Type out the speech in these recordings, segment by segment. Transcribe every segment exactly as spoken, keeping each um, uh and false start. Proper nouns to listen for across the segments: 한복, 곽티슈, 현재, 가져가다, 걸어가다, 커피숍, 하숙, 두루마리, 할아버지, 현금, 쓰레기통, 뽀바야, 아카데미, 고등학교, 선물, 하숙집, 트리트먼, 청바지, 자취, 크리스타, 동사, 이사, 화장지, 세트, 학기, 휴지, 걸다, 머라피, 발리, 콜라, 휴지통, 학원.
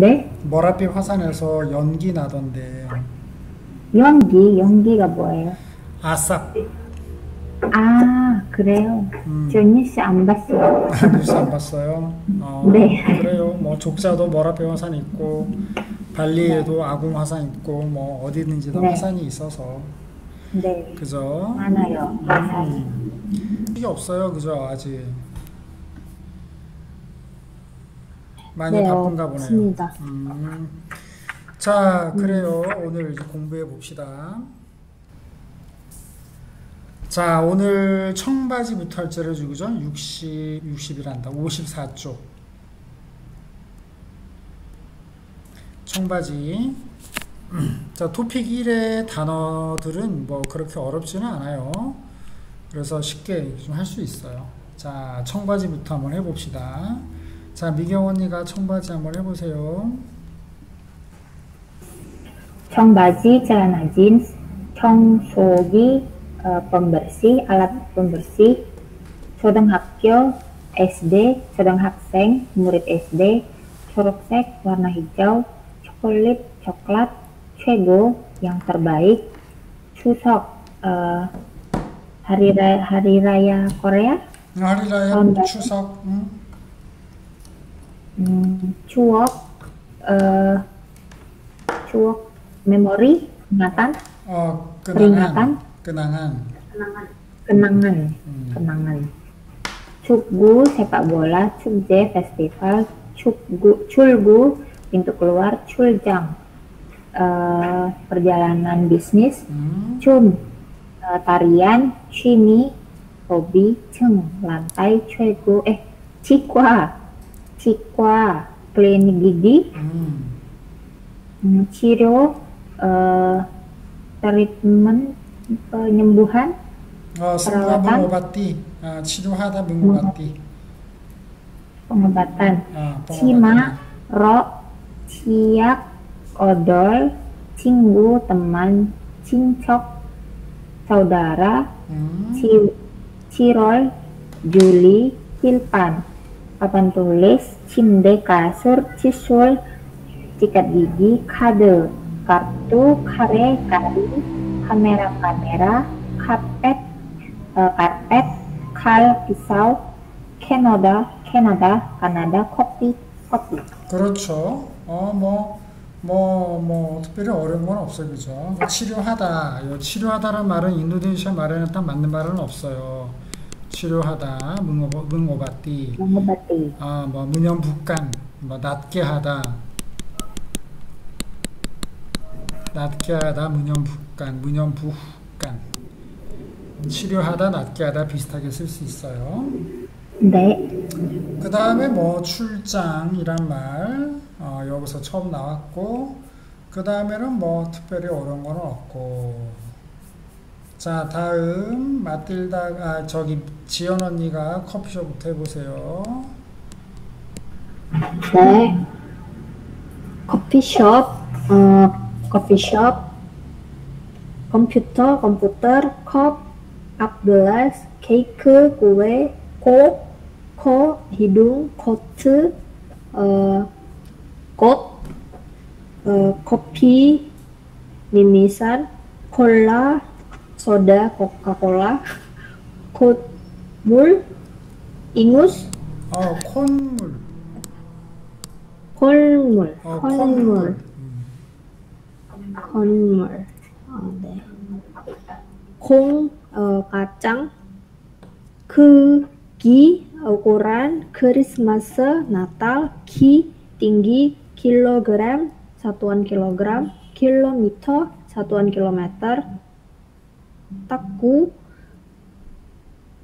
네? 머라피 화산에서 연기 나던데. 연기? 연기가 뭐예요? 아삭. 아, 그래요? 음. 저 뉴스 안 봤어요. 아, 뉴스 안 봤어요? 어, 네. 그래요. 뭐 족자도 머라피 화산 있고 발리에도 네. 아궁 화산 있고 뭐 어디든지 다 네. 화산이 있어서. 네. 그죠? 많아요. 많아요. 음. 이게 없어요. 그죠? 아직. 많이 네, 바쁜가 보네요. 맞습니다. 음. 자, 그래요. 음. 오늘 이제 공부해 봅시다. 자, 오늘 청바지부터 할 줄을 주고죠. 육십, 육십이란다. 오십사 쪽. 청바지. 자, 토픽 일의 단어들은 뭐 그렇게 어렵지는 않아요. 그래서 쉽게 좀 할 수 있어요. 자, 청바지부터 한번 해봅시다. 자, 미경 언니가 청바지 한번 해보세요. 청바지, celana jeans, 청소기, 어, pembersih, alat pembersih, 초등학교, 에스디, 초등학생, murid 에스디, 초록색, warna hijau, 초콜릿, coklat, 최고, yang terbaik, 추석, 어, hari raya, hari raya Korea, hari raya 추석, 응? 음, 추억, 어, 추억, 메모리, ingatan, 어, peringatan, kenangan, kenangan, kenangan, 음. kenangan. 축구, sepak bola, 축제, festival, 축구, 출구, pintu keluar, 출장, 어, perjalanan bisnis, 음. 춤, 어, tarian, 취미, hobi, 층, lantai, 최고, eh, 치과. 치과, 클리닉 기기, 음. 음, 치료, 어, 트리트먼, penyembuhan, 어, perawatan, mengobati, 아, 치료하다 mengobati, pengobatan, 아, 치마, 록, 치약, odol, 친구, teman, 친척, saudara, 음. 치, 치롤, 줄리, 힐판, papan tulis, 침대, kasur, cisul, sikat gigi, kade, kartu, kare, kari, kamera, kamera, karpet, uh, karpet, kal, pisau, Canada, Canada, Kanada, kopi, kopi. 그렇죠. 어, 뭐, 뭐, 뭐, 특별히 어려운 건 없어요. 그죠? 치료하다. 치료하다라는 말은 인도네시아 말에는 딱 맞는 말은 없어요. 치료하다, 문오바띠, 아, 뭐 문연부간, 뭐 낫게 하다, 낫게 하다, 문연부간, 문연부간, 치료하다, 낫게 하다 비슷하게 쓸 수 있어요. 네. 그 다음에 뭐 출장이란 말, 어, 여기서 처음 나왔고, 그 다음에는 뭐 특별히 어려운 건 없고. 자, 다음 마틸다가, 아, 저기 지연 언니가 커피숍부터 해보세요. 네. 커피숍, 어, 커피숍, 컴퓨터, 컴퓨터, 컵, 앞글라스, 케이크, 구에, 코, 코, 히둥, 코트, 어, 꽃, 어, 커피, 미미산, 콜라, soda, 코카콜라, 콧물, 잉우스, 어, 콧물, 콧물, 어, 콧물, 콧물, 어, 네. 콩, 어, 가장, 크, 기, ukuran, 크리스마스, 나탈, 키, tinggi, kilogram, satuan kilogram, kilometer, satuan kilometer, 탁구,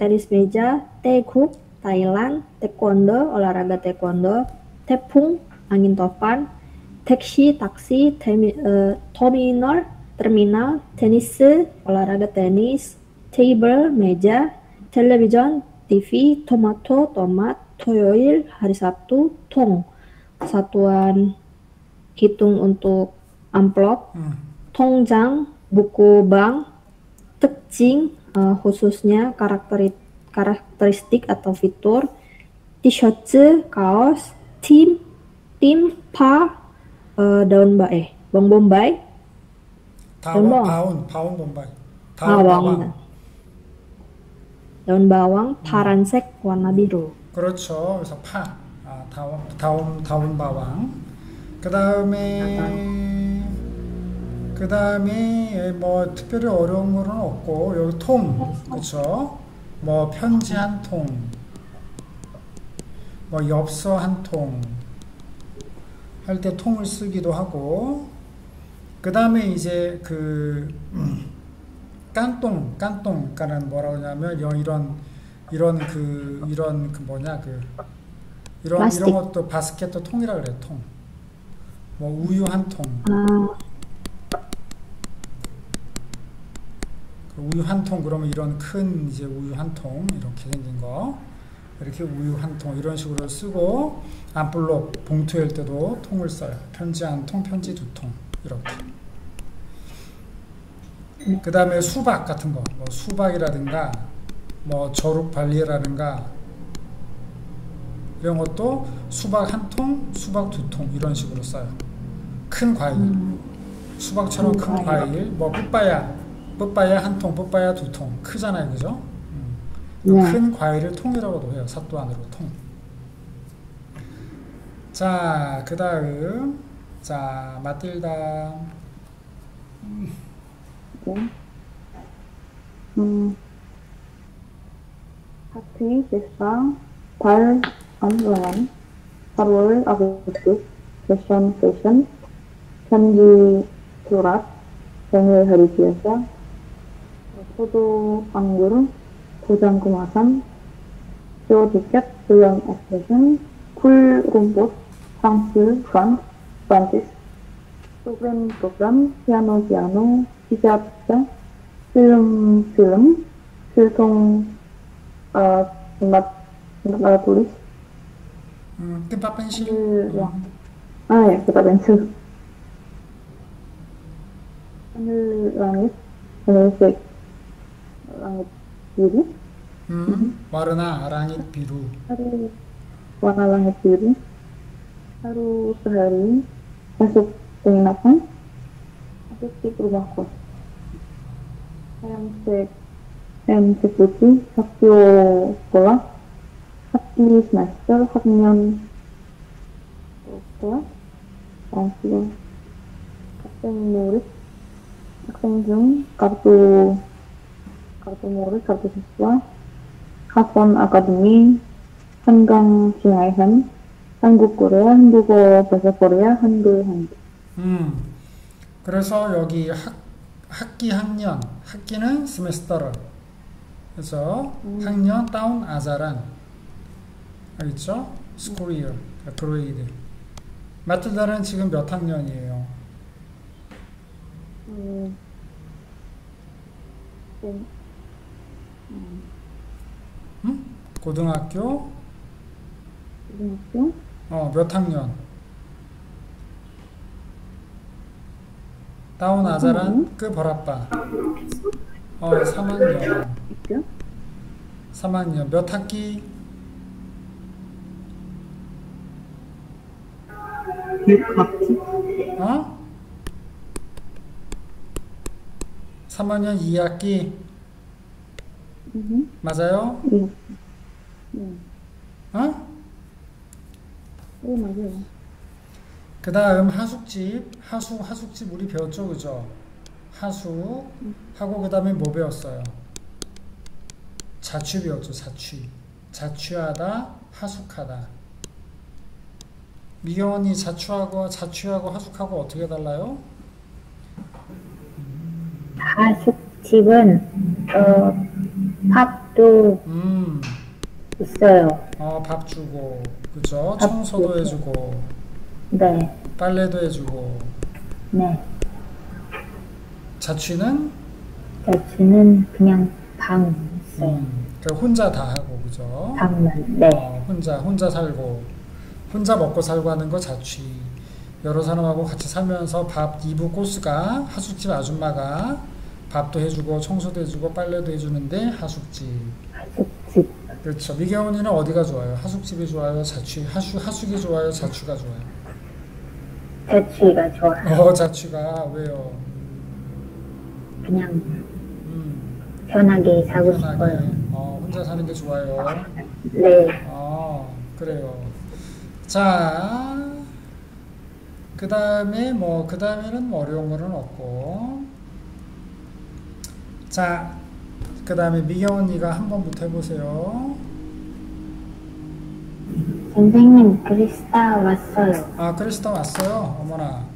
테니스 메자, 태국, 타일란드, 태권도, 올라라가 태권도, 태풍, angin topan, 택시, taksi, 테미, 어, 터미널, 터미널, 테니스, 올라라가 테니스, 테이블, 메자, 텔레비전, 티비, 토마토, 토마토, 토요일, hari Sabtu, 통, satuan hitung untuk amplop, 통장, buku bank, 특징, 어, khususnya karakterit, karakteristik atau fitur, 티셔츠, kaos, 팀, 팀, 파, 어, daun ba eh, bawang bombay. Daun bawang, bawang bombay. Bawang. daun bawang, 파란색 warna biru. 그렇죠. 그래서 파, 아, 다운, 다운, 다운 바왕. 그 다음에 그 다음에 뭐 특별히 어려운 거는 없고 여기 통, 그렇죠. 뭐 편지 한 통, 뭐 엽서 한 통 할 때 통을 쓰기도 하고, 그 다음에 이제 그 깐똥, 깐똥, 그러니까는 뭐라고 하냐면 이런 이런 그 이런 그 뭐냐 그 이런 플라스틱. 이런 것도 바스켓도 통이라 그래. 통. 뭐 우유 한 통. 아. 그 우유 한 통 그러면 이런 큰 이제 우유 한 통 이렇게 생긴 거. 이렇게 우유 한 통 이런 식으로 쓰고, 암블록 봉투일 때도 통을 써요. 편지 한 통, 편지 두 통 이렇게. 네. 그 다음에 수박 같은 거, 뭐 수박이라든가 뭐 저룩 발리라든가 이런 것도 수박 한 통, 수박 두 통 이런 식으로 써요. 큰 과일, 음. 수박처럼 큰, 큰 과일. 과일, 뭐 뽀바야, 뽀바야 한 통, 뽀바야 두 통 크잖아요, 그죠? 네. 큰 과일을 통이라고도 해요. 사또안으로 통. 자, 그 다음. 자, 마틸다. 네. 음. 학기, 책상, 달, 암울한, 팔월, 아궁, 패션, 패션, 편지, 수락, 생일, 허리피에서, 포도, 안구름, 도장 구마산, 쇼 티켓, 수영 액션, 쿨 롬봇, 상스, 관, 반티스, 프로그램, 프로그램, 피아노, 피아노, 피자, 피자, 필름, 필름, 필통, 아, 맛, 맛, 도리. 음, 깻밥 펜슬. 아, 예, 깻밥 펜슬. 하늘, 랑잇, 하늘색, 랑잇, 비루? 음, warna langit biru. Haru, warna langit biru. Haru sehari masuk penginapan, masuk di rumahku. Ayam sek, ayam sek putih, hakyo sekolah, hakni semester, haknyon sekolah, langsung, kaksen murid, kaksen jung, kartu. kartu murid, kartu siswa, 학원 아카데미, 한강 진화현, 한국 코리아, 한국어 바사 코리아, 한글 한국. 음, 그래서 여기 학, 학기 학년, 학기는 semester. 그래서 음. 학년 다운 아자란, 알겠죠? School year, grade. 마틸다는 지금 몇 학년이에요? 음, 음. 응? 고등학교? 고등학교? 어, 몇 학년? 다운 아자란 그 벌아빠. 어, 삼 학년. 삼 학년. 몇 학기? 육 학기. 어? 삼 학년 이 학기. 맞아요? 네. 네. 어? 네, 맞아요. 그 다음 하숙집, 하숙, 하숙집 우리 배웠죠, 그죠? 하숙 네. 하고 그 다음에 뭐 배웠어요? 자취 배웠죠, 자취. 자취하다, 하숙하다. 미경 언니 자취하고 자취하고 하숙하고 어떻게 달라요? 하숙집은 어. 밥도 음. 있어요. 어, 밥 주고, 그죠? 밥 청소도 주고. 해주고, 네. 빨래도 해주고, 네. 자취는? 자취는 그냥 방 있어요. 음. 그러니까 혼자 다 하고, 그죠? 방만, 네. 어, 혼자, 혼자 살고, 혼자 먹고 살고 하는 거 자취. 여러 사람하고 같이 살면서 밥 이부 꼬스가, 하숙집 아줌마가 밥도 해주고 청소도 해주고 빨래도 해주는데 하숙집. 하숙집. 그렇죠. 미경언니는 어디가 좋아요? 하숙집이 좋아요? 자취? 하숙, 하숙이 좋아요? 자취가 좋아요? 자취가 좋아요. 어, 자취가 왜요? 그냥 음. 편하게 사고 편하게. 싶어요. 어, 혼자 사는 게 좋아요. 네. 아, 그래요. 자, 그 다음에 뭐, 그 다음에는 뭐 어려운 거는 없고. 자, 그 다음에 미경 언니가 한 번부터 해보세요. 선생님, 크리스타 왔어요. 아, 크리스타 왔어요? 어머나.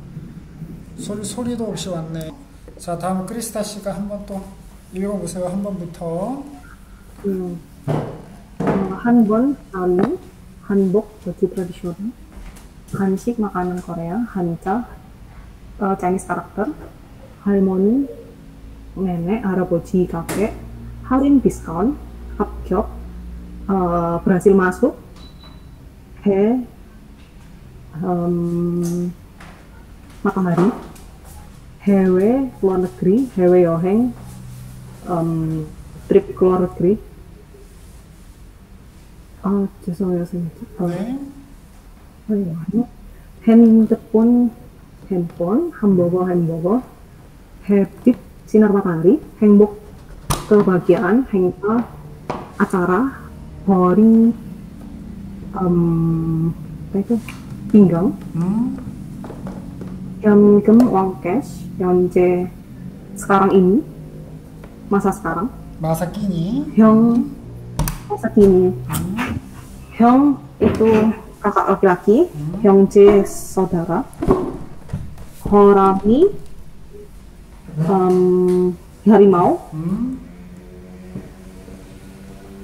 소리, 소리도 없이 왔네. 자, 다음 크리스타 씨가 한 번 또 읽어보세요. 한 번부터. 음, 어, 한번, 아니, 한복, 도티 트레디셔널, 한식 makanan Korea, 한자, 어, Chinese character, 할머니, 네네, 할아버지, kakek, 할인 디스카운트, 합격, 어, 브라질 masuk, 해, 음, matahari, 해외, luar negeri, 해외 여행, 음, 트립 ke luar negeri. 아, 죄송해요, 선생님. 네. 핸드폰, 핸폰, 햄버거, 햄버거, 햇빛, sinar matahari, 행복, kebahagiaan, 행사, 아차라, 허리, 음, pinggang, 현금, uang cash, 현재, sekarang ini, masa sekarang, masa kini, 형, masa kini. 형 itu kakak laki-laki, 음. 형제 사다가, 호랑이, 음, 하리마우, 음.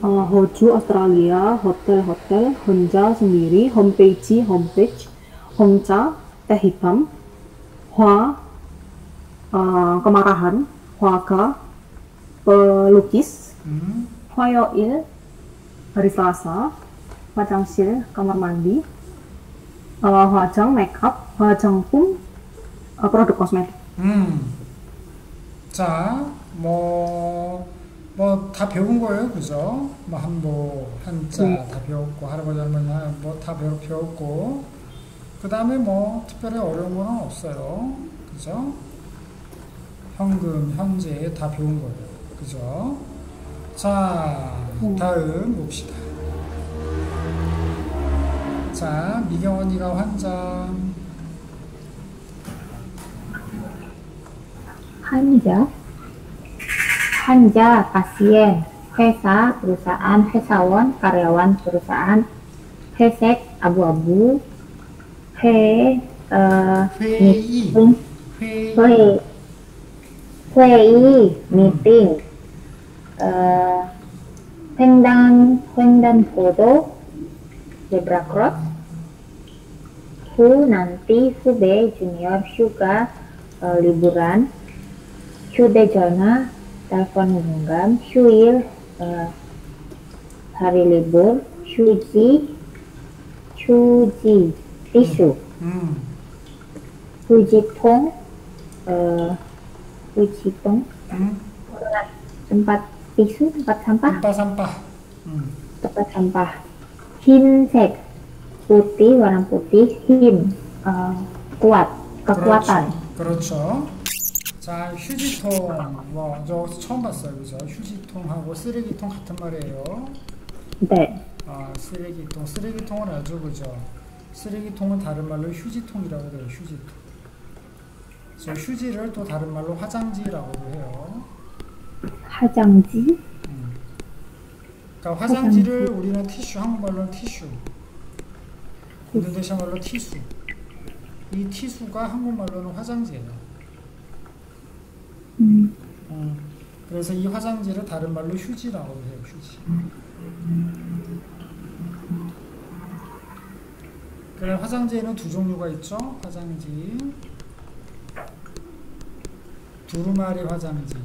어, 호주, 오스트레일리아, 호텔, 호텔, 혼자, sendiri, 홈페이지, 홈페이지, 홍차, teh hitam, 화, 어, kemarahan, 화가, pelukis, 음. 화요일, hari Selasa, 화장실, kamar mandi, uh, 화장, 메이크업, 화장품, uh, 프로덕트 코스메틱. 음. 자, 뭐, 뭐, 다 배운 거예요, 그죠? 뭐, 한복, 한자 음. 다 배웠고, 할아버지, 할머니, 뭐, 다 배우, 배웠고, 그 다음에 뭐, 특별히 어려운 건 없어요. 그죠? 현금, 현재 다 배운 거예요. 그죠? 자, 음. 다음 봅시다. 자, 미경 언니가 환자. 환자? 환자, pasien, 회사, perusahaan, 회사원, karyawan, perusahaan, 회색, 아부아부, 회, 어, 회의, 미팅, 회의, 회의, 미팅, 어, 횡단, 횡단보도, zebra cross, 후, nanti, 후배, junior, 휴가, 어, 리부란, 휴대전화, 텔폰 공감, 휴일, 어, 하리 리불, 휴지, 휴지, 티슈, 음. 휴지통, 어, 휴지통, 음. tempat tisu, tempat sampah, tempat sampah, 음. tempat sampah. 흰색, putih, warna putih, 힘, 어, kuat, kekuatan. 그렇죠. 자, 휴지통, 뭐, 저 처음 봤어요, 그죠? 휴지통하고 쓰레기통 같은 말이에요. 네. 아, 쓰레기통, 쓰레기통은 아주 그죠? 쓰레기통은 다른 말로 휴지통이라고 해요, 휴지통. 저 휴지를 또 다른 말로 화장지라고 해요. 화장지? 그러니까 화장지를 화장지. 우리는 티슈, 한국말로는 티슈, 인도네시아말로 티슈. 이 티슈가 한국말로는 화장지예요. 음. 어, 그래서 이 화장지를 다른 말로 휴지라고 해요. 휴지. 그래서 화장지에는 두 종류가 있죠. 화장지, 두루마리 화장지.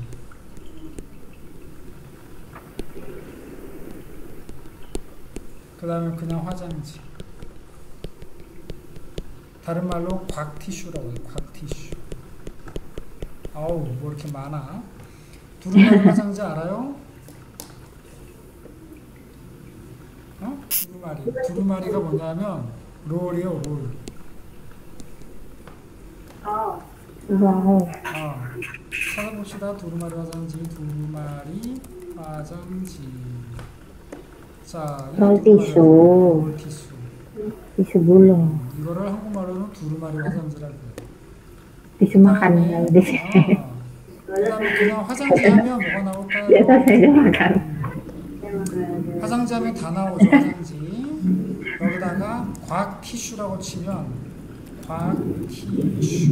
그 다음에 그냥 화장지. 다른 말로 곽티슈라고 해요. 곽티슈. 아우, 뭐 이렇게 많아. 두루마리 화장지 알아요? 어? 두루마리. 두루마리가 뭐냐면 롤이에요, 롤. 와우. 어. 찾아봅시다. 두루마리 화장지, 두루마리 화장지. 자, 이거 티슈. 티슈. 티슈 몰라. 이거를 한국말로는 두루마리 화장지라고 해요. 티슈 막 안 나요, 대신. 그다음에 그냥 화장지 하면 뭐가 나올까요? 음. 화장지 하면 다 나오죠, 화장지. 여기다가 곽티슈라고 치면 곽티슈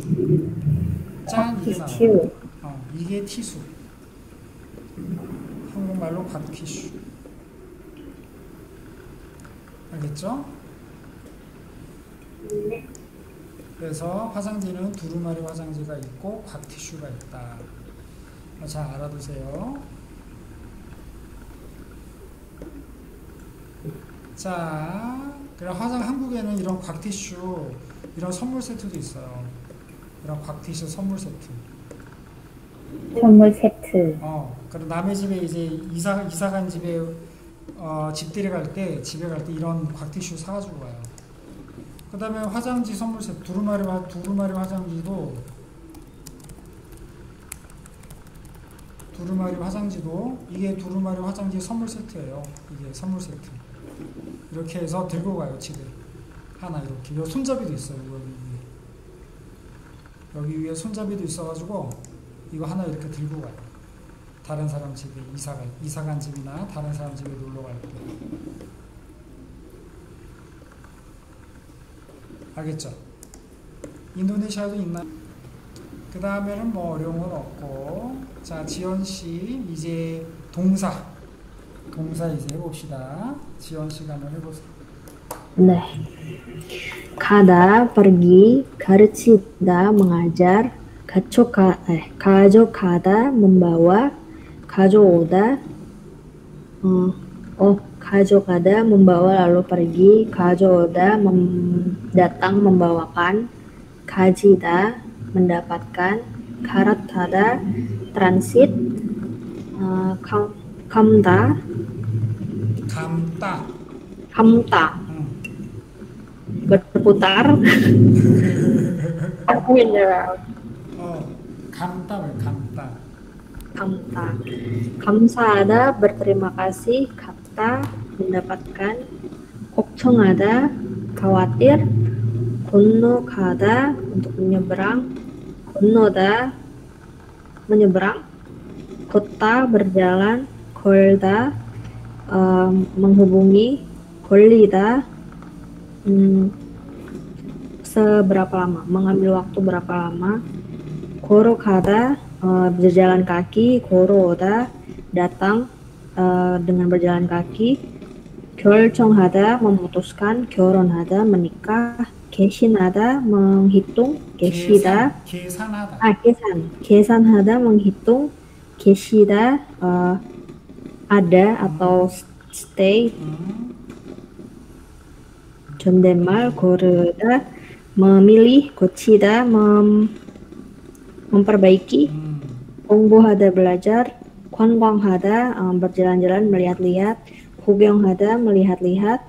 짠! 이게 나와요. 어, 이게 티슈. 한국말로 곽티슈. 알겠죠? 네. 그래서 화장지는 두루마리 화장지가 있고 곽티슈가 있다. 잘 알아두세요. 자, 그럼 화장 한국에는 이런 곽티슈 이런 선물 세트도 있어요. 이런 곽티슈 선물 세트. 선물 세트. 어, 그럼 남의 집에 이제 이사 이사 간 집에 어, 집들이 갈 때 집에 갈 때 이런 곽티슈 사가지고 와요. 그 다음에 화장지 선물 세트, 두루마리, 두루마리 화장지도, 두루마리 화장지도, 이게 두루마리 화장지 선물 세트예요. 이게 선물 세트. 이렇게 해서 들고 가요, 집에. 하나, 이렇게. 여기 손잡이도 있어요, 여기 위에. 여기 위에 손잡이도 있어가지고, 이거 하나 이렇게 들고 가요. 다른 사람 집에, 이사 갈, 이사 간 집이나 다른 사람 집에 놀러 갈 때. 알겠죠? 인도네시아도 있나? 그 다음에는 뭐 어려운 건 없고. 자, 지연씨 이제 동사 동사 이제 해봅시다. 지연씨가 한번 해보세요. 네. 가다, pergi, 가르치다, mengajar, 가져가, eh, 가져가다, membawa, 가져오다, 음, 어, 가져가다 membawa lalu pergi, 가져오다 mem, datang membawakan, 가지다 mendapatkan, 갈아타다 transit, 어, 감, 감다 감다 감다 응. berputar spin around 어, 감다 감다 감다 감사하다 berterima kasih kapta mendapatkan 걱정하다 khawatir 건너가다 untuk menyeberang 건너다 menyeberang kota berjalan 걸다 um, menghubungi 걸리다 um, seberapa lama mengambil waktu berapa lama 걸어가다 Uh, berjalan kaki, 걸어오다, datang uh, dengan berjalan kaki, 결정하다, memutuskan, 결혼하다, menikah, 계산하다, menghitung, 계시다, 계산, 계산하다, 아, 계산, 계산하다, menghitung, 계시다, uh, ada atau stay, 존댓말, 고르다, memilih, 고치다, mem, memperbaiki, 공부하다 belajar, 관광하다 um, berjalan-jalan melihat-lihat, 구경하다 melihat-lihat,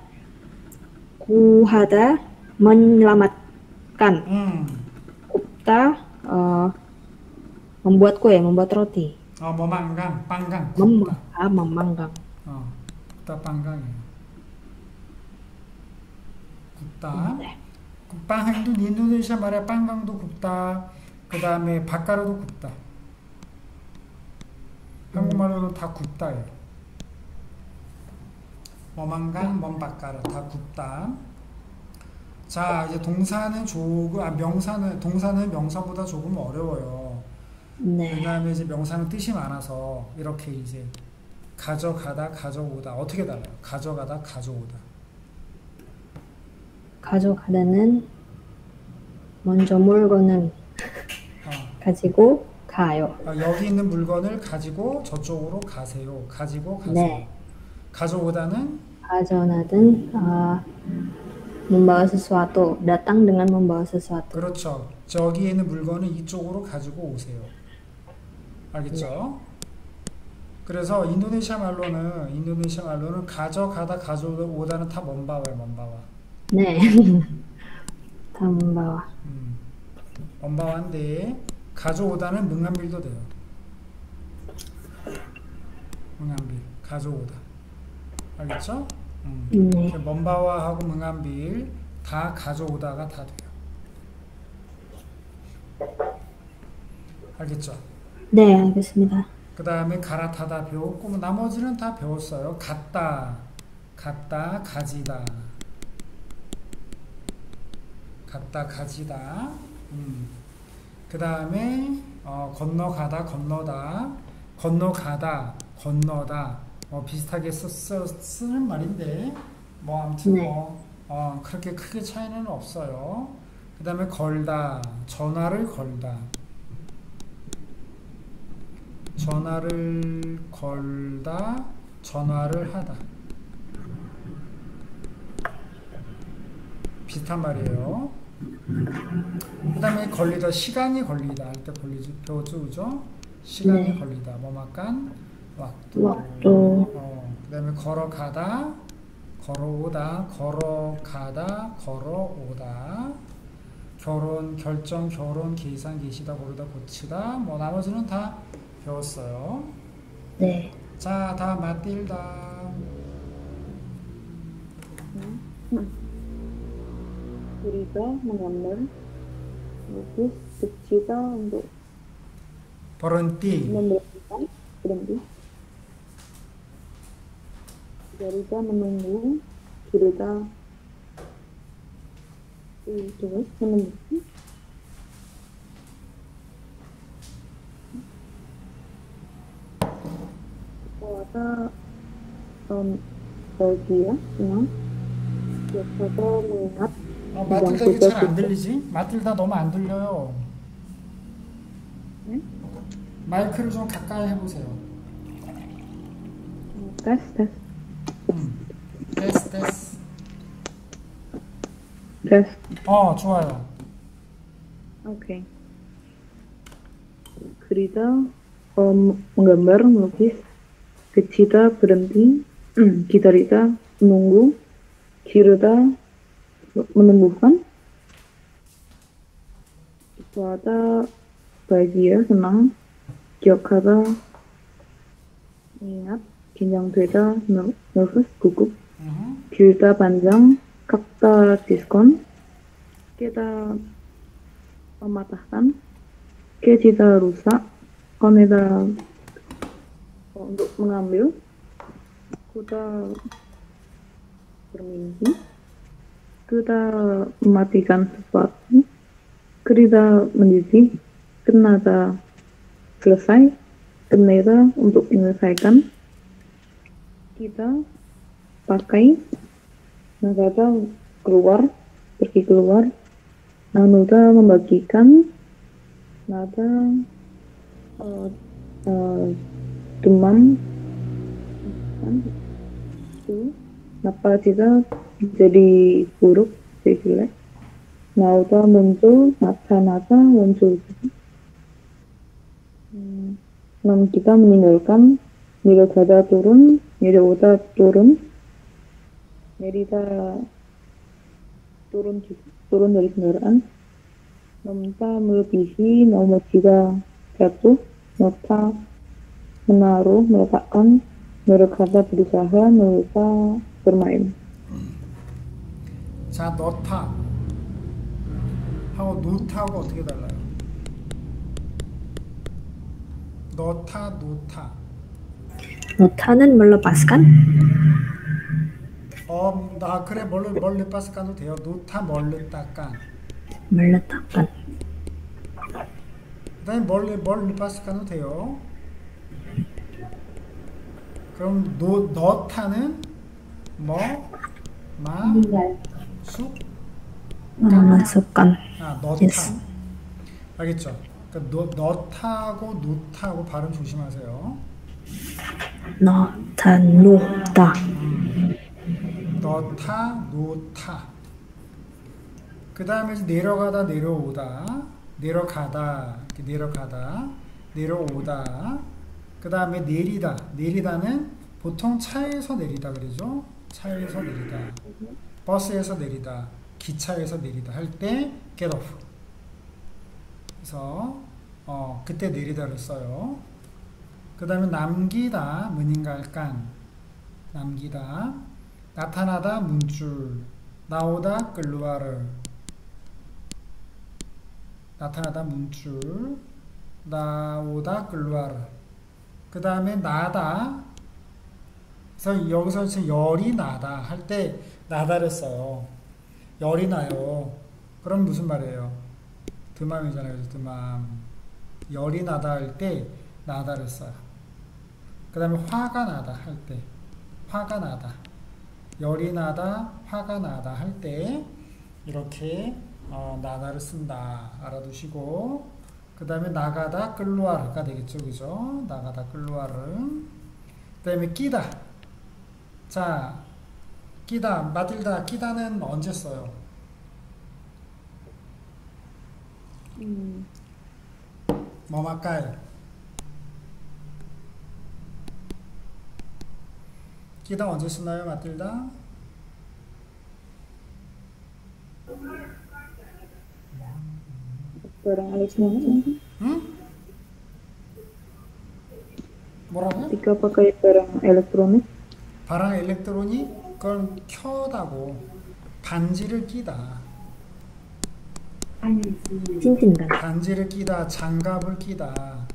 구하다 menyelamatkan, 굽다 어, membuat kue, membuat roti. 어, memanggang, panggang. 굽다. 아, memanggang. 어, 굽다 panggang. 굽다. 굽방도 인도네시아 말에 pangang도 굽다. 그 다음에 밥가루도 굽다. 한국말로는 다 굽다예요. 머만간, 먼밥가루 다 굽다. 자, 이제 동사는 조금, 아, 명사는, 동사는 명사보다 조금 어려워요. 네. 그 다음에 이제 명사는 뜻이 많아서 이렇게 이제 가져가다, 가져오다. 어떻게 달라요? 가져가다, 가져오다. 가져가다는 먼저 물건을 가지고 가요. 아, 여기 있는 물건을 가지고 저쪽으로 가세요. 가지고 가세요. 네. 가져오다는? 가져오다는 아, membawa sesuatu. datang dengan membawa sesuatu. 그렇죠. 저기에 있는 물건을 이쪽으로 가지고 오세요. 알겠죠? 네. 그래서 인도네시아 말로는 인도네시아 말로는 가져가다 가져오다는 다 먼바와예요. 먼바와. 네. 다 먼바와. 음. 먼바와인데 가져오다는 문간빌도 돼요. 문간빌, 가져오다. 알겠죠? 음. 이렇게 먼바와하고 문간빌 다 가져오다가 다 돼요. 알겠죠? 네, 알겠습니다. 그 다음에 갈아타다 배웠고 나머지는 다 배웠어요. 갔다, 갔다, 가지다. 갔다, 가지다. 음. 그 다음에 어, 건너가다, 건너다, 건너가다, 건너다. 뭐 비슷하게 쓰, 쓰, 쓰는 말인데 뭐 아무튼 뭐 어, 그렇게 크게 차이는 없어요. 그 다음에 걸다, 전화를 걸다. 전화를 걸다, 전화를 하다. 비슷한 말이에요. 그 다음에 걸리다, 시간이 걸리다 할 때 걸리지, 배웠죠, 그죠? 시간이 네. 걸리다, 뭐막간, 왁도. 왁도. 어, 그 다음에 걸어가다, 걸어오다, 걸어가다, 걸어오다. 결혼, 결정, 결혼, 계산, 계시다, 고르다, 고치다. 뭐 나머지는 다 배웠어요. 네. 자, 다 마틸다. 응? 응. 우리가 만남을 무엇 듣지다 한도 버런티 그런데 기다리다 만남을 기르다 이동을 하는 것이 와다 음 여기야 그냥 여기서 문앞 어, 마틸다 이게 잘 안 들리지? 마틸다 너무 안 들려요. 응? 마이크를 좀 가까이 해보세요. 됐어, 됐어. 음. 됐어, 됐어. 됐어. 어, 좋아요. 오케이. 그리다, 어, 뭔가 말은 뭐지? 그치다, 브랜딩, 음, 기다리다, 농구, 기르다, menumbuhkan suara bahagia senang 기억하다 ingat 긴장되다 nervous gugup 길다 panjang kakta diskon 깨다 mematahkan 깨지다 rusak 꺼내다 untuk mengambil kuda bermimpi 그다 mematikan sesuatu, 그리다 menjadi, kenada selesai, kenera untuk menyelesaikan, kita pakai, nagada keluar, pergi keluar, nanuda membagikan, nada uh, uh, demam, itu, napa kita jadi buruk, jadi jelek. 나오다 muncul, 나타나다 muncul. Nam kita meninggalkan, 내려가다 turun, 내려오다 turun, 내리다 turun turun dari kendaraan. Namta melebihi, nomor tiga jatuh, nota menaruh, meletakkan, 내려가다 berusaha, meletak bermain. 자, 넣다 하고 놓다하고 어떻게 달라요? 넣다, 놓다. 넣다는 뭘로 빠스칸? 어, 나 그래 뭘로 뭘로 빠스칸도 돼요. 놓다 뭘로 따깐. 뭘로 따깐. 그다음에 뭘로 뭘로 빠스칸도 돼요. 그럼 놓 넣다는 뭐, 마. 쑥? 아, 습관. 아, 넣다. 예스. 알겠죠? 그러니까 넣, 넣다고 놓다고 발음 조심하세요. 넣다, 놓다. 넣다, 놓다. 그 다음에 내려가다, 내려오다. 내려가다, 내려가다. 내려오다. 그 다음에 내리다. 내리다는 보통 차에서 내리다 그러죠? 차에서 내리다. 버스에서 내리다, 기차에서 내리다 할 때 get off. 그래서 어, 그때 내리다를 써요. 그 다음에 남기다, 문인갈간, 남기다, 나타나다, 문줄, 나오다, 끌루아르, 나타나다, 문줄, 나오다, 끌루아르. 그 다음에 나다, 그래서 여기서 지금 열이 나다 할 때 나다를 써요. 열이 나요. 그럼 무슨 말이에요? 드맘이잖아요. 그래서 드맘. 열이 나다 할 때 나다를 써요. 그 다음에 화가 나다 할 때 화가 나다, 열이 나다, 화가 나다 할 때 이렇게 어, 나다를 쓴다. 알아두시고, 그 다음에 나가다 끌루아르가 되겠죠. 그죠? 나가다 끌루아르. 그 다음에 끼다. 자, 끼다, 마들다, 끼다는 언제 써요? 음. 뭐 할까요? 끼다 언제 쓰나요, 마틸다? 응? 뭐라고요? 니가 바꿔야 바랑 엘렉트로닉? 바랑 엘렉트로닉? 그건 켜다고. 반지를 끼다. 반지를 끼다, 장갑을 끼다.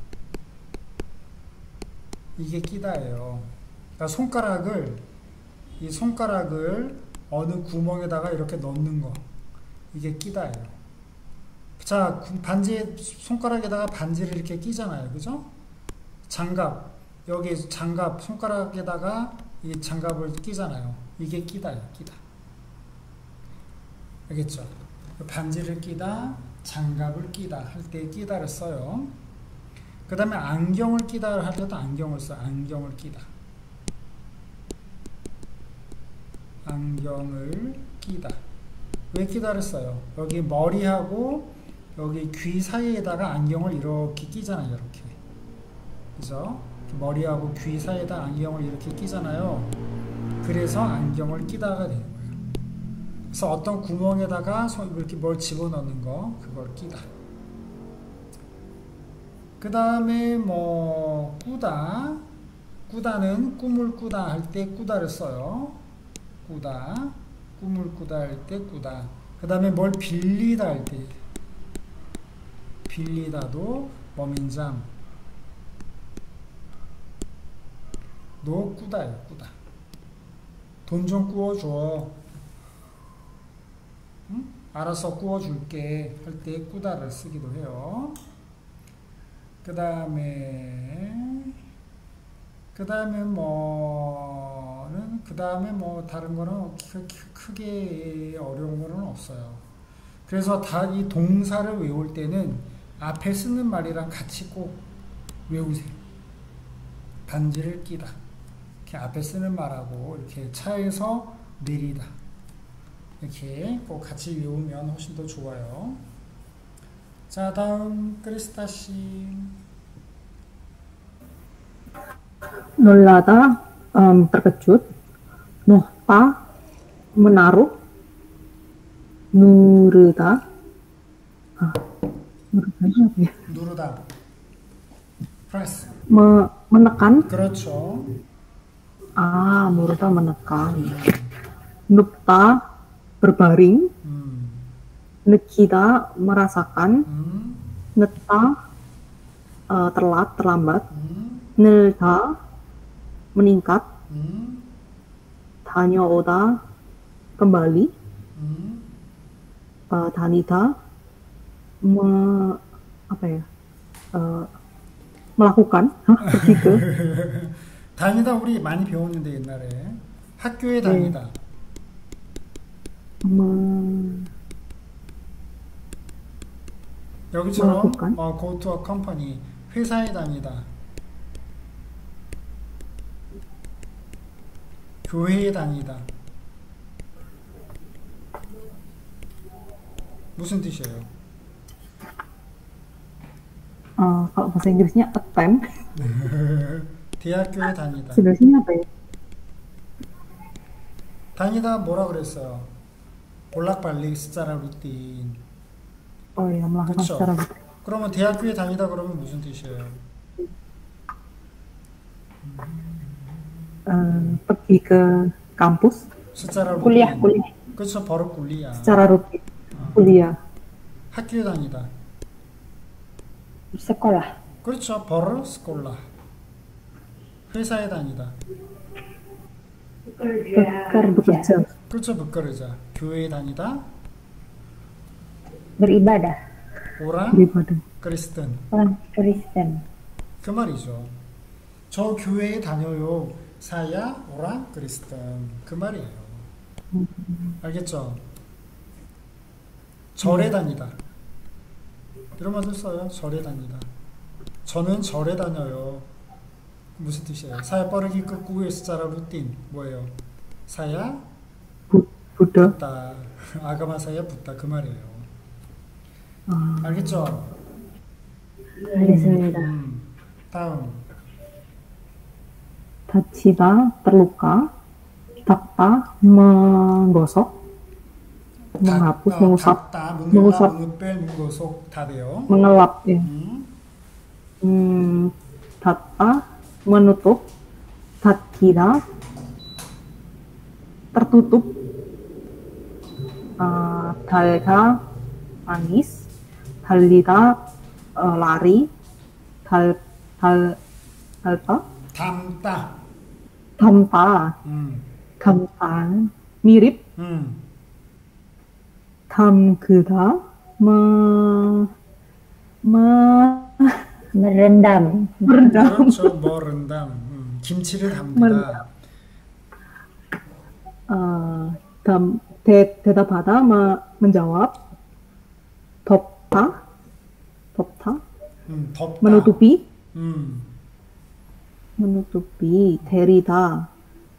이게 끼다예요. 그러니까 손가락을, 이 손가락을 어느 구멍에다가 이렇게 넣는 거. 이게 끼다예요. 자, 반지, 손가락에다가 반지를 이렇게 끼잖아요. 그죠? 장갑. 여기 장갑, 손가락에다가 이 장갑을 끼잖아요. 이게 끼다예요. 끼다. 알겠죠? 반지를 끼다, 장갑을 끼다 할 때 끼다를 써요. 그 다음에 안경을 끼다 할 때도 안경을 써요. 안경을 끼다. 안경을 끼다. 왜 끼다를 써요? 여기 머리하고 여기 귀 사이에다가 안경을 이렇게 끼잖아요. 이렇게. 그죠? 머리하고 귀 사이에다 안경을 이렇게 끼잖아요. 그래서 안경을 끼다가 돼요. 그래서 어떤 구멍에다가 이렇게 뭘 집어넣는 거, 그걸 끼다. 그 다음에 뭐 꾸다. 꾸다는 꿈을 꾸다 할 때 꾸다를 써요. 꾸다. 꿈을 꾸다 할 때 꾸다. 그 다음에 뭘 빌리다 할 때 빌리다도 머민잠 너 꾸다예요. 꾸다. 돈 좀 꾸어줘. 응? 알아서 구워줄게 할 때 꾸다를 쓰기도 해요. 그 다음에 그 다음에 뭐는 그 다음에 뭐 다른 거는 크게 어려운 거는 없어요. 그래서 다 이 동사를 외울 때는 앞에 쓰는 말이랑 같이 꼭 외우세요. 반지를 끼다. 이렇게 앞에 쓰는 말하고 이렇게 차에서 내리다. 이렇게 꼭 같이 외우면 훨씬 더 좋아요. 자, 다음 크리스타 씨. 놀라다, um, terkejut, nohpa, menaruh, nuruda, 아, nuruda, 누르다. Press. 뭐, menekan. 그렇죠. 아, nuruda menekan. 눕다. berbaring, 음. nekida merasakan, 음. neta uh, terlat terlambat, 음. nelda meningkat, 음. tanyoda kembali, 음. uh, tanida me, apa ya uh, melakukan, gitu. 단이다 우리 많이 배웠는데 옛날에 학교에 다니다. 네. 음... 여기처럼 어, go to a company, 회사에 다니다, 교회에 다니다. 무슨 뜻이에요? 어, bahasa Inggrisnya attend. 대학교에 다니다. 다니다 뭐라 그랬어요? 볼락발리 스타라 루틴. 어, 예, 몰라. 그쵸? 그러면 대학교에 다니다 그러면 무슨 뜻이에요? 음, pergi ke kampus. secara kuliah, kuliah. 그렇죠, 바로 굴리야. secara rutin. kuliah. 학교에 다니다. sekolah. 그렇죠, 바로 sekolah. 회사에 다니다. bekerja. 그렇죠, bekerja. 교회에 다니다. beribadah. orang Kristen. orang Kristen. 그 말이죠. 저 교회에 다녀요. 사야 오랑 그리스탄 그 말이에요. 알겠죠? 절에 다니다 이런 말도 써요. 절에 다니다. 저는 절에 다녀요. 무슨 뜻이에요? 사야 빠르기 끝구에 숫자라 루틴 뭐예요? 사야 붙다 아가마 사야 붙다 그 말이에요. 알겠죠? 알겠습니다. 음, 다음 다치다, terluka, 닦다, menggosok, menghapus, mengusap, mengusap, mengelap, ya. Hmm, 닦다, menutup, 닫히다, tertutup, 달다, manis, 달리다, lari, 달, 달, 달다, 담다. 담다. 음. 담다. 미립. 음. 담그다. 뭐, 뭐, 머른담. 머른담. 그렇죠. 머른담. 음. 김치를 담그다. 어, 담, 대, 대답하다. 뭐, menjawab. 덮다. 덮다. 음, 덮다. menutupi. 음. menutupi, derita,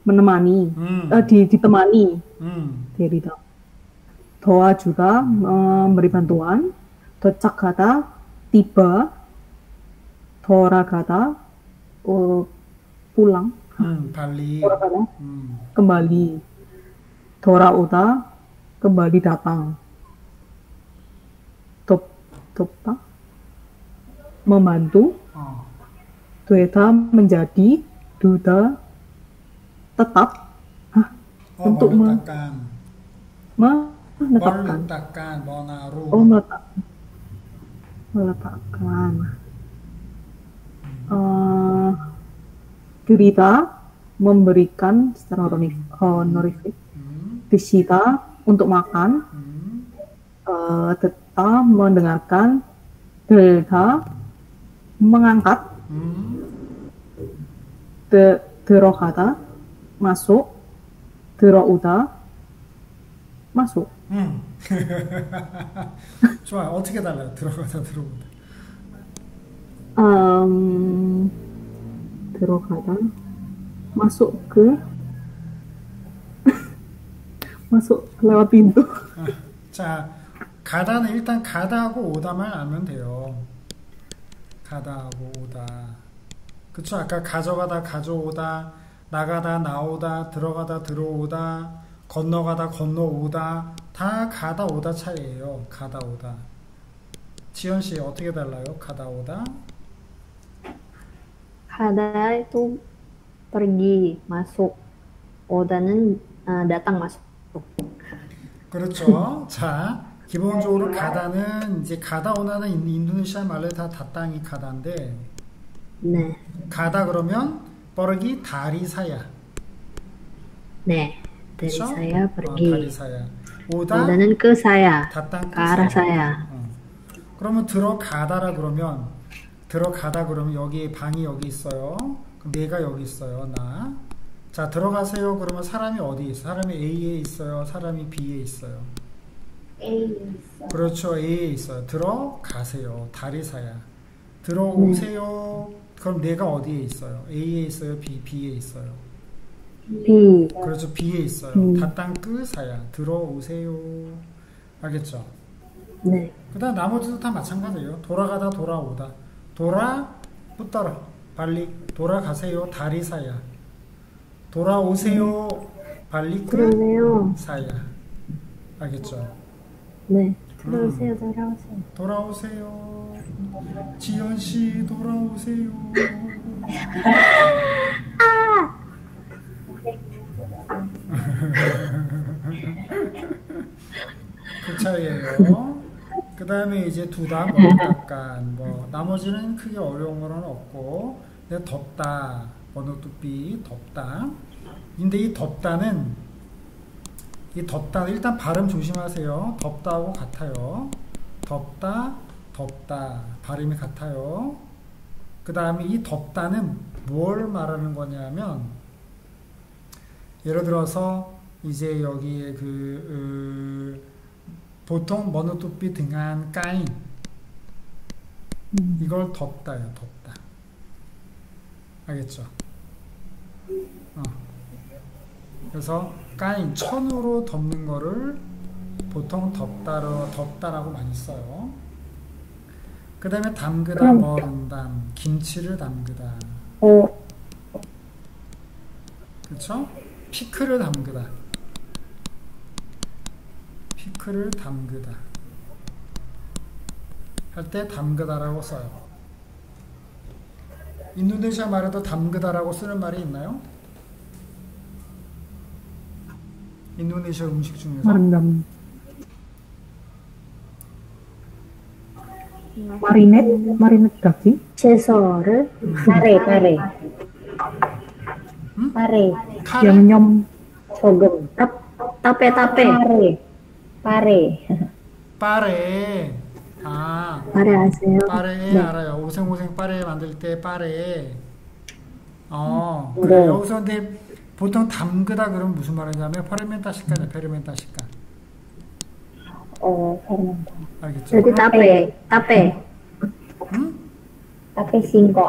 menemani, 음. 어, di, ditemani, 음. derita. 도와주다, memberi 음. 어, bantuan, 도착하다, tiba, 돌아가다, 어, pulang, 음, 돌아가다, 음. kembali, 돌아오다, kembali datang, top, topta, membantu. 어. 두에다 menjadi duda tetap ah oh, untuk meletakkan meletakkan menaruh oh meletak meletakkan uh, derita memberikan secara honorific hmm. disita untuk makan hmm. uh, teta mendengarkan delta mengangkat 음. 드, 들어가다, masuk, 들어오다, masuk. 음. 좋아요. 어떻게 달라요? 들어가다, 들어오다. 음, 들어가다, masuk ke, masuk lewat pintu. 아, 자, 가다는 일단 가다하고 오다만 알면 돼요. 가다하고 오다. 그쵸? 아까 가져가다 가져오다 나가다 나오다 들어가다 들어오다 건너가다 건너오다 다 가다 오다 차이예요. 가다 오다. 지연씨 어떻게 달라요? 가다 오다? 가다 itu pergi masuk 오다는 아, datang masuk. 그렇죠. 자 기본적으로 가다는 이제 가다 오다는 인도네시아 말로 다 다땅이 가다인데 네. 가다 그러면 버르기 다리사야. 네. 다리사야 버르기. 어, 다리사야. 오다. 오다는 그사야. 다땅 가라사야. 어. 그러면 들어가다라 그러면 들어가다 그러면 여기 방이 여기 있어요. 그럼 내가 여기 있어요. 나. 자, 들어가세요. 그러면 사람이 어디 있어요? 사람이 A에 있어요. 사람이 B에 있어요. A에 그렇죠. A에 있어요. 들어가세요. 다리사야. 들어오세요. 음. 그럼 내가 어디에 있어요? A에 있어요? B, B에 있어요? B. 그렇죠. B에 있어요. 음. 다땅 끄사야. 들어오세요. 알겠죠? 네. 그 다음 나머지도 다 마찬가지예요. 돌아가다 돌아오다. 돌아, 붙더라. 발리, 돌아가세요. 다리사야. 돌아오세요. 발리 끄사야. 알겠죠? 네. 돌아오세요, 음. 돌아오세요. 돌아오세요. 지연 씨 돌아오세요. 아! 그 차이예요. 그 다음에 이제 두다, 머리닦아. 뭐 나머지는 크게 어려운 거는 없고, 근데 덥다, 번호 뚜삐 덥다. 근데 이 덥다는 이 덥다, 일단 발음 조심하세요. 덥다하고 같아요. 덥다, 덥다. 발음이 같아요. 그 다음에 이 덥다는 뭘 말하는 거냐면, 예를 들어서 이제 여기에 그 으, 보통 머누뚜삐 등한 까인, 이걸 덥다요. 덥다. 알겠죠? 어. 그래서 까인, 천으로 덮는 거를 보통 덮다로, 덮다라고 많이 써요. 그 다음에 담그다, 머른다, 김치를 담그다. 그쵸? 피클을 담그다. 피클을 담그다 할 때 담그다라고 써요. 인도네시아 말에도 담그다라고 쓰는 말이 있나요? 인도네시아 음식 중에서 마린담, 마리넷, 마리넷 같이 채소를 카레, 카레, 카레, 양념, 소금, 타페, 타페, 파레, 파레, 파레, 아, 파레 아세요? 파레 네. 알아요. 오생오생 파레 만들 때 파레. 어, 네. 그래. 여기서 근데 보통 담그다 그러면 무슨 말이냐면 페르멘타시카네. 페르멘타시카. 어, 페르멘타. 알겠죠? 여기 따페, 따페. 응? 따페 신공.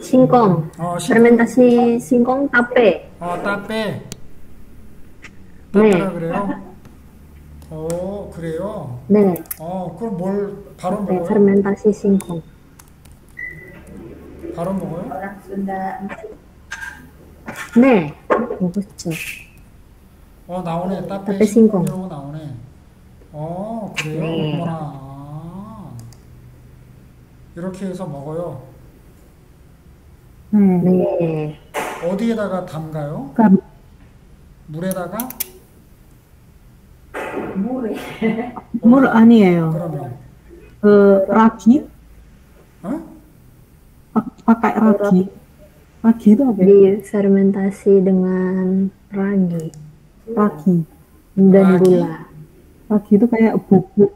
신공. 어, 페르멘타시 신공 따페. 어, 따페. 따페라 그래요? 어, 그래요? 네. 어, 그럼 뭘 바로 먹어요? 페르멘타시 신공. 바로 먹어요? 네. 먹었죠. 어, 나오네. 따페 신공 나오네. 어, 그래요? 네. 어머나. 아. 이렇게 해서 먹어요. 음, 네. 어디에다가 담가요? 감. 물에다가? 물에. 어, 물 아니에요. 그러면. 그, 라기? 어? 아까 라기. 라기도 네, fermentasi dengan ragi. Ragi dan gula. Ragi itu kayak bubuk.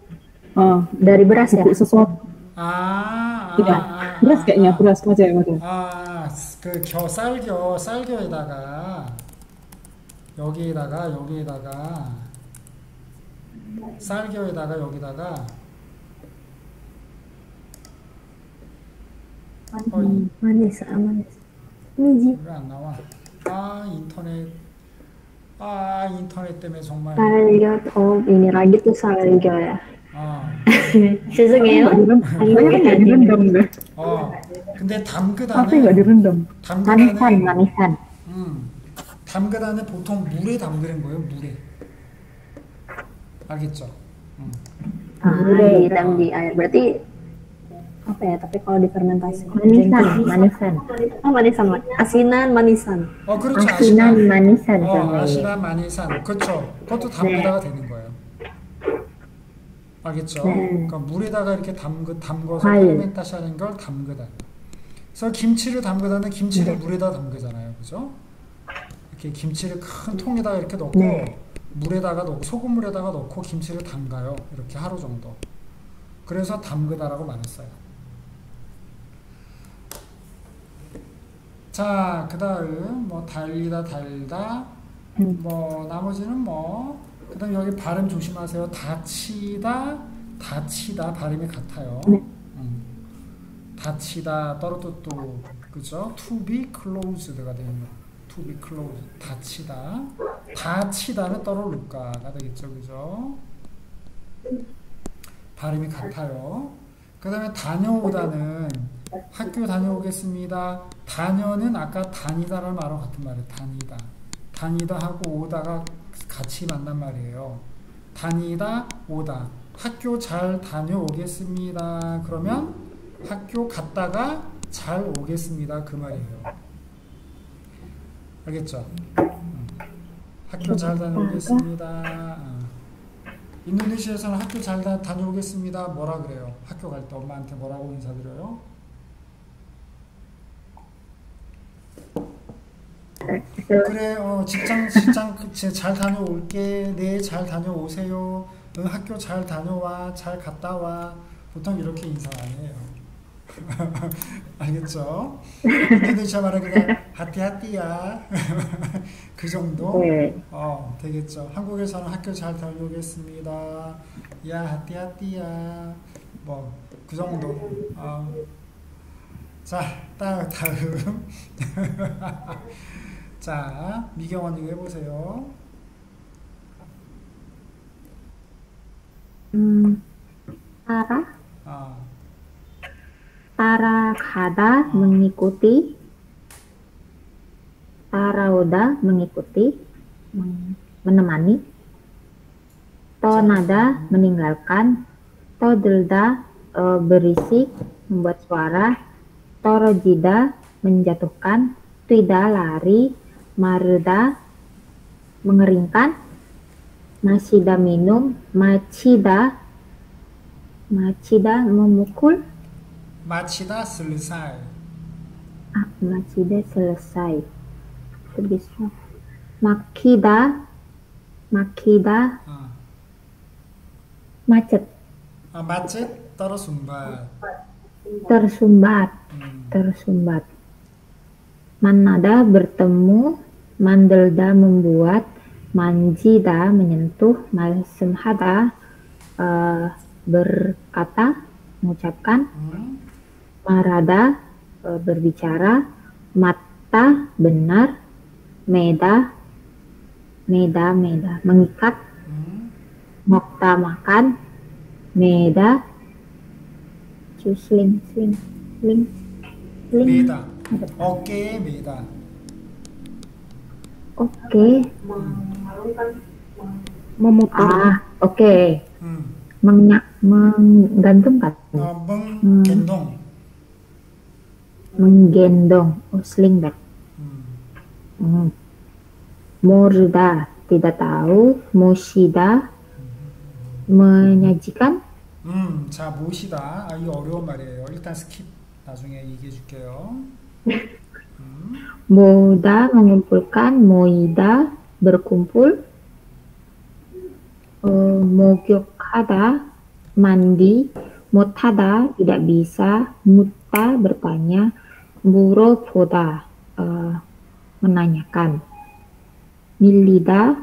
Oh, dari beras ya? Bubuk sesuatu. Ah, tidak. Beras kayaknya, beras aja ya, Mas. Ah, 그 겨, 쌀겨, 쌀겨에다가 여기에다가 여기에다가 쌀겨에다가 여기다가 아니, 아니서 아마니서 미지. 왜 안 나와? 아, 인터넷. 아, 인터넷 때문에 정말. 살겨, 더이니라 gitu 살겨야. 아. 죄송해요. 아니면 아니면 어. 근데 담그다는 담그다는 담그다는 음. 담그다는 보통 물에 담그는 거예요, 물에. 알겠죠? 음. 아, 물에 담기. 아, berarti apa ya, tapi kalau difermentasi manisan, manisan. Oh, manisan, asinan manisan. 어, 그렇죠. asinan manisan. 어, asinan manisan. 그렇죠. 그것도 담그다가 네. 되는 거예요. 알겠죠? 네. 그러니까 물에다가 이렇게 담그 담궈서 페르멘타시 하는 걸 담그다. 그래서 김치를 담그다는 김치를 네. 물에다 담그잖아요, 그죠? 이렇게 김치를 큰 통에다가 이렇게 넣고 네. 물에다가 넣고 소금물에다가 넣고 김치를 담가요. 이렇게 하루 정도. 그래서 담그다라고 많이 써요. 자, 그 다음, 뭐, 달리다, 달다, 뭐, 나머지는 뭐, 그 다음 여기 발음 조심하세요. 다치다, 다치다, 발음이 같아요. 음. 다치다, 떨어뜨뚜, 그죠? to be closed가 되는, to be closed, 다치다. 다치다는 떨어뜨뚜가 되겠죠, 그죠? 발음이 같아요. 그 다음에 다녀오다는 학교 다녀오겠습니다. 다녀는 아까 다니다라는 말하고 같은 말이에요. 다니다. 다니다 하고 오다가 같이 만난 말이에요. 다니다, 오다. 학교 잘 다녀오겠습니다. 그러면 학교 갔다가 잘 오겠습니다. 그 말이에요. 알겠죠? 응. 학교 잘 다녀오겠습니다. 인도네시아에서는 학교 잘 다, 다녀오겠습니다. 뭐라 그래요? 학교 갈 때 엄마한테 뭐라고 인사드려요? 그래, 어, 직장, 직장, 잘 다녀올게. 네, 잘 다녀오세요. 응, 학교 잘 다녀와. 잘 갔다 와. 보통 이렇게 인사 안 해요. 알겠죠? 인도네시아 말은 그냥 하티하티야. 그 정도? 어, 되겠죠. 한국에서는 학교 잘 다녀오겠습니다. 야, 하티하티야. 뭐, 그 정도. 어. 자, 다음. 자, 미경원 이거 해보세요. 음, 따라. 아. 따라가다 아. mengikuti. 따라오다 mengikuti. menemani. 떠나다 meninggalkan. 떠들다 uh, berisik membuat suara. 떨어지다 menjatuhkan, 뛰다 lari, 마르다 mengeringkan, 마시다 minum, 마치다 마치다 memukul, 마치다 selesai. 아, 마치다 selesai. Terbiasa. 막히다 막히다 아. macet. 아, macet tersumbat. tersumbat. tersumbat. Manada bertemu, mandelda membuat, manjida menyentuh, malsemhada uh, berkata, mengucapkan, marada uh, berbicara, mata benar, meda meda meda mengikat, mokta makan, meda susling sling sling 메다. 오케이, 메다. 오케이. memutar. 오케이. mengnya menggantungkan. 어, menggendong. menggendong, oh, sling bag. 음. 모르다, tidak tahu, 모시다. menyajikan. 음, 자, 모시다. 아, 이거 어려운 말이에요. 일단 스킵. 나중에 얘기해줄게요. 음. 모다 mengumpulkan, 모이다 berkumpul, 목욕하다 mandi, 못하다 tidak bisa, 묻다 bertanya, 물어보다 uh, menanyakan, 밀리다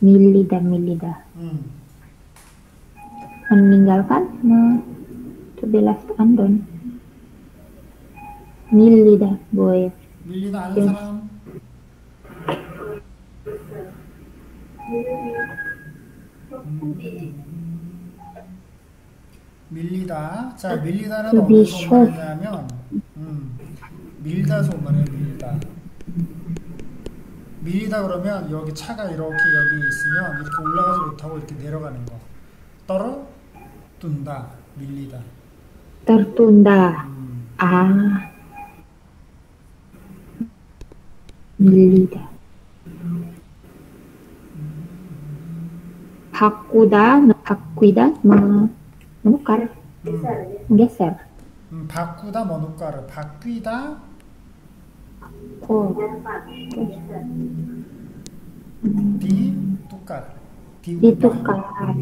밀리다 밀리다 음. meninggalkan me 투빌라스탄 돈 밀리다 뭐예요? 밀리다 아는 예. 사람? 음. 밀리다. 자, 밀리다라는 어떤 소문이냐면 음, 밀다 소문이에요. 밀다. 밀리다 그러면 여기 차가 이렇게 여기 있으면 이렇게 올라가지 못하고 이렇게 내려가는 거. 떨어 둔다. 밀리다. 떨둔다. 음. 아. 밀리다. 바꾸다, 바꾸다, 뭐, 뭐까라. geser. 음, 바꾸다, 뭐까라. 바뀌다. 어. 디, 똑같아. 디, 똑같아.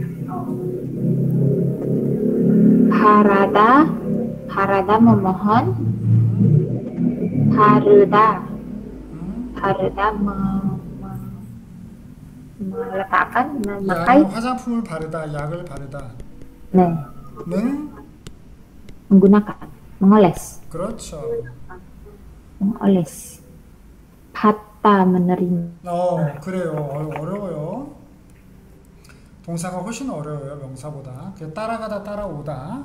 바라다, 바라다 memohon, 바르다, 바르다 meletakkan, memakai. 화장품을 바르다, 약을 바르다. 네. 는 menggunakan, mengoles. 그렇죠. mengoles. 받다 menerima. 어, 그래요. 어려워요. 동사가 훨씬 어려워요, 명사보다. 따라가다, 따라오다.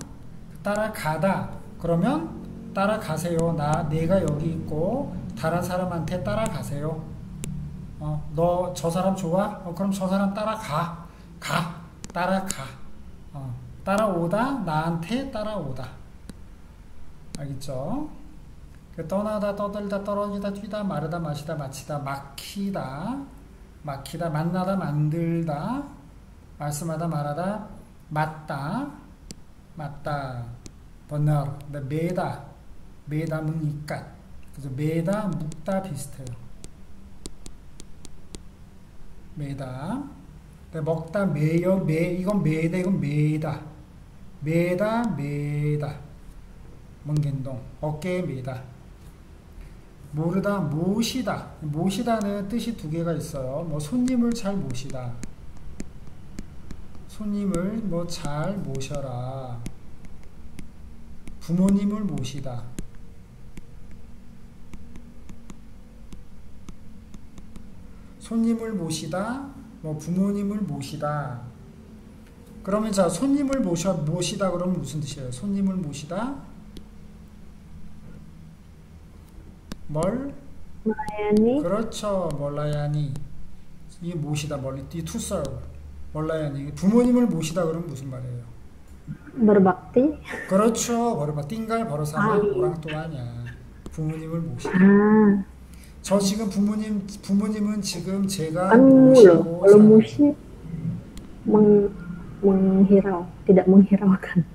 따라가다. 그러면 따라가세요. 나, 내가 여기 있고 다른 사람한테 따라가세요. 어, 너 저 사람 좋아? 어, 그럼 저 사람 따라가. 가. 따라가. 따라오다, 나한테 따라오다. 알겠죠? 그 떠나다, 떠들다, 떨어지다, 뛰다, 마르다, 마시다, 마치다, 막히다, 막히다, 만나다, 만들다, 말씀하다, 말하다, 맞다, 맞다, 번너, 매다, 매다, 묵니까. 그래서 매다, 묵다 비슷해요. 매다. 먹다, 매여, 매, 이건 매다, 이건 매다. 매다, 매다. 멍겐동, 어깨에 매다. 모르다, 모시다. 모시다는 뜻이 두 개가 있어요. 뭐, 손님을 잘 모시다. 손님을 뭐, 잘 모셔라. 부모님을 모시다. 손님을 모시다. 뭐 부모님을 모시다. 그러면 자 손님을 모셔, 모시다 그러면 무슨 뜻이에요? 손님을 모시다. 뭘? 몰라야니. 그렇죠. 몰라야니. 이게 모시다. 멀리 이 to serve. 몰라야니. 부모님을 모시다 그러면 무슨 말이에요? 머르박띠. 그렇죠. 머르박 띵갈 버릇하면 오랑또하냐. 부모님을 모시다. 아. 저 지금 부모님, 부모님은 지금 제가 모시고 kalau musi meng, menghirau, tidak menghiraukan.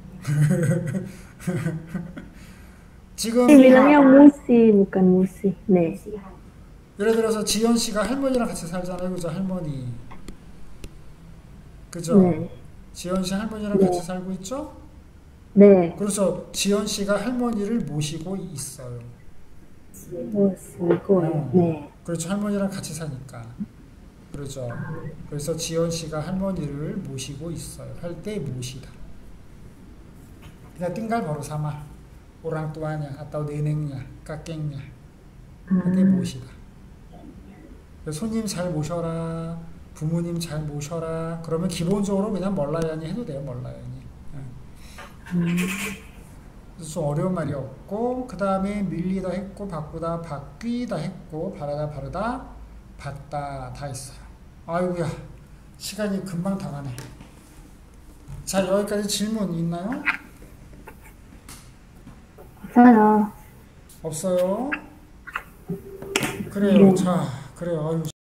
지금 bilangnya musi, bukan musi. 네. 예를 들어서 지연 씨가 할머니랑 같이 살잖아요. 그죠? 할머니. 그죠? 네. 지연 씨 할머니랑 네. 같이 살고 있죠? 네. 그래서 지연 씨가 할머니를 모시고 있어요. 어, 네. 그렇죠. 할머니랑 같이 사니까. 그렇죠. 그래서 지연씨가 할머니를 모시고 있어요. 할 때 모시다. 그냥 띵갈 바로 삼아. 오랑또하냐, 아따오 내냉냐, 깎갱냐. 할 때 모시다. 손님 잘 모셔라. 부모님 잘 모셔라. 그러면 기본적으로 그냥 멀라야니 해도 돼요. 멀라야니. 음. 좀 어려운 말이 없고 그 다음에 밀리다 했고 바꾸다 바뀌다 했고 바라다 바르다 봤다 다 있어요. 아이고야 시간이 금방 다 가네. 자 여기까지 질문 있나요? 없어요. 없어요? 그래요. 자 그래요. 아유.